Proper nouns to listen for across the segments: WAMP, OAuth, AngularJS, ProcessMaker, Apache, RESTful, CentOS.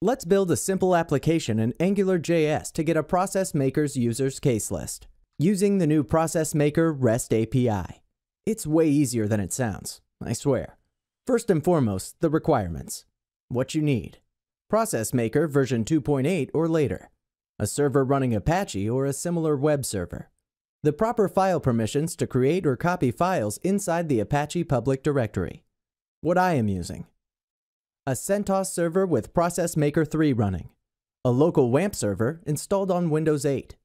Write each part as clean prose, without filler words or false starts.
Let's build a simple application in AngularJS to get a ProcessMaker's users case list, using the new ProcessMaker REST API. It's way easier than it sounds, I swear. First and foremost, the requirements. What you need. ProcessMaker version 2.8 or later. A server running Apache or a similar web server. The proper file permissions to create or copy files inside the Apache public directory. What I am using. A CentOS server with ProcessMaker 3 running, a local WAMP server installed on Windows 8,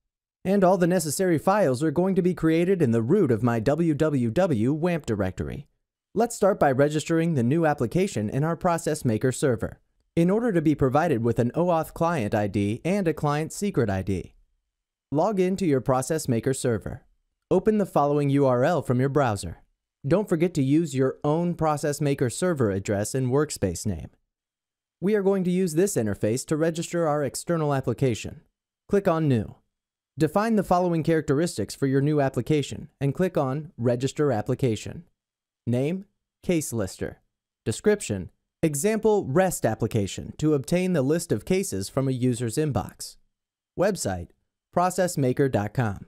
and all the necessary files are going to be created in the root of my www WAMP directory. Let's start by registering the new application in our ProcessMaker server, in order to be provided with an OAuth client ID and a client secret ID. Log in to your ProcessMaker server. Open the following URL from your browser. Don't forget to use your own ProcessMaker server address and workspace name. We are going to use this interface to register our external application. Click on New. Define the following characteristics for your new application and click on Register Application. Name, Case Lister. Description, Example REST Application to obtain the list of cases from a user's inbox. Website, processmaker.com.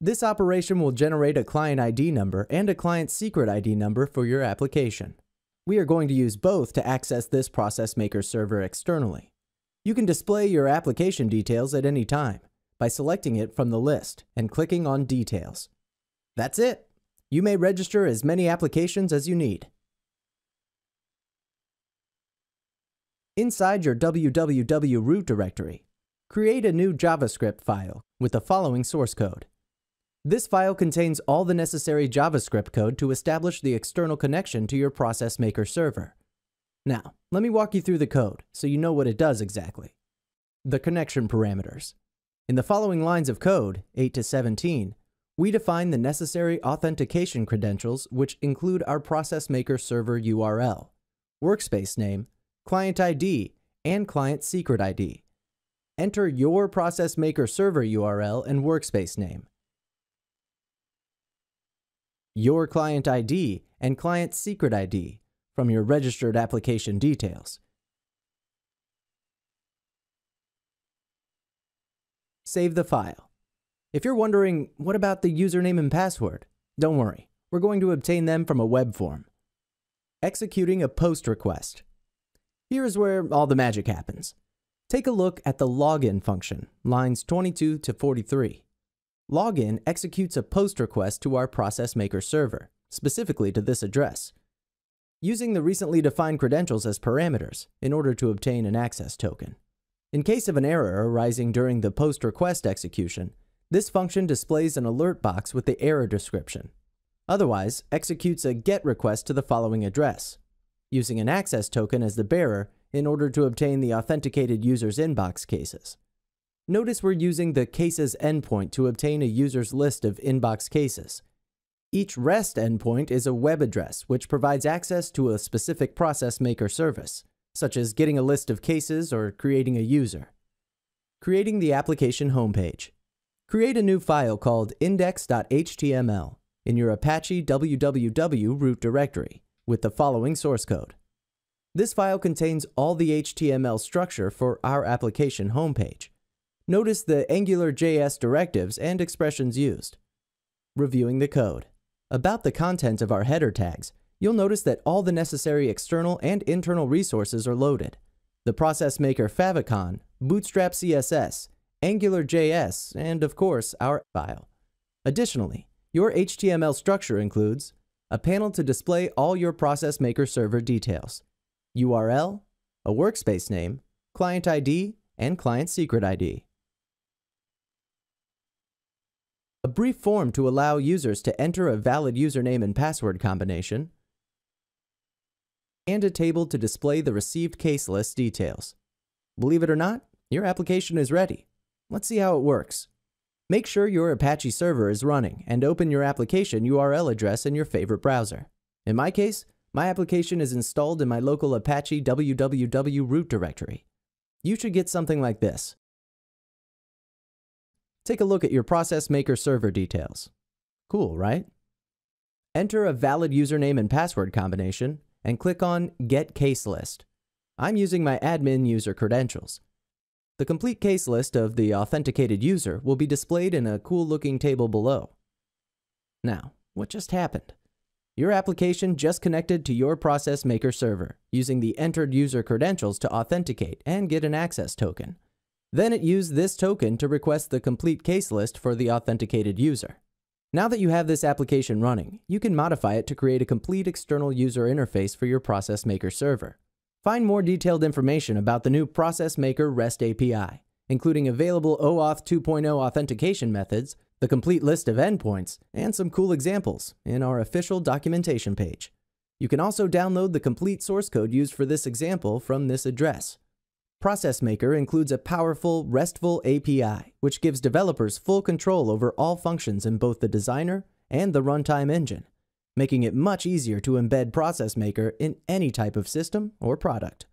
This operation will generate a client ID number and a client secret ID number for your application. We are going to use both to access this ProcessMaker server externally. You can display your application details at any time by selecting it from the list and clicking on Details. That's it! You may register as many applications as you need. Inside your www root directory, create a new JavaScript file with the following source code. This file contains all the necessary JavaScript code to establish the external connection to your ProcessMaker server. Now, let me walk you through the code so you know what it does exactly. The connection parameters. In the following lines of code, 8 to 17, we define the necessary authentication credentials which include our ProcessMaker server URL, workspace name, client ID, and client secret ID. Enter your ProcessMaker server URL and workspace name, your client ID and client secret ID from your registered application details. Save the file. If you're wondering, what about the username and password? Don't worry, we're going to obtain them from a web form. Executing a POST request. Here's where all the magic happens. Take a look at the login function, lines 22 to 43. Login executes a POST request to our ProcessMaker server, specifically to this address, using the recently defined credentials as parameters in order to obtain an access token. In case of an error arising during the POST request execution, this function displays an alert box with the error description. Otherwise, executes a GET request to the following address, using an access token as the bearer in order to obtain the authenticated user's inbox cases. Notice we're using the cases endpoint to obtain a user's list of inbox cases. Each REST endpoint is a web address which provides access to a specific ProcessMaker service, such as getting a list of cases or creating a user. Creating the application homepage. Create a new file called index.html in your Apache www root directory with the following source code. This file contains all the HTML structure for our application homepage. Notice the AngularJS directives and expressions used. Reviewing the code. About the content of our header tags, you'll notice that all the necessary external and internal resources are loaded. The ProcessMaker favicon, Bootstrap CSS, AngularJS, and of course, our file. Additionally, your HTML structure includes a panel to display all your ProcessMaker server details, URL, a workspace name, client ID, and client secret ID. A brief form to allow users to enter a valid username and password combination, and a table to display the received case list details. Believe it or not, your application is ready. Let's see how it works. Make sure your Apache server is running and open your application URL address in your favorite browser. In my case, my application is installed in my local Apache www root directory. You should get something like this. Take a look at your ProcessMaker server details. Cool, right? Enter a valid username and password combination and click on Get Case List. I'm using my admin user credentials. The complete case list of the authenticated user will be displayed in a cool-looking table below. Now, what just happened? Your application just connected to your ProcessMaker server, using the entered user credentials to authenticate and get an access token. Then it used this token to request the complete case list for the authenticated user. Now that you have this application running, you can modify it to create a complete external user interface for your ProcessMaker server. Find more detailed information about the new ProcessMaker REST API, including available OAuth 2.0 authentication methods, the complete list of endpoints, and some cool examples in our official documentation page. You can also download the complete source code used for this example from this address. ProcessMaker includes a powerful, RESTful API, which gives developers full control over all functions in both the designer and the runtime engine, making it much easier to embed ProcessMaker in any type of system or product.